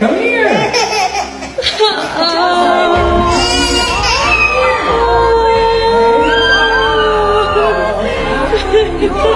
Come here. Oh.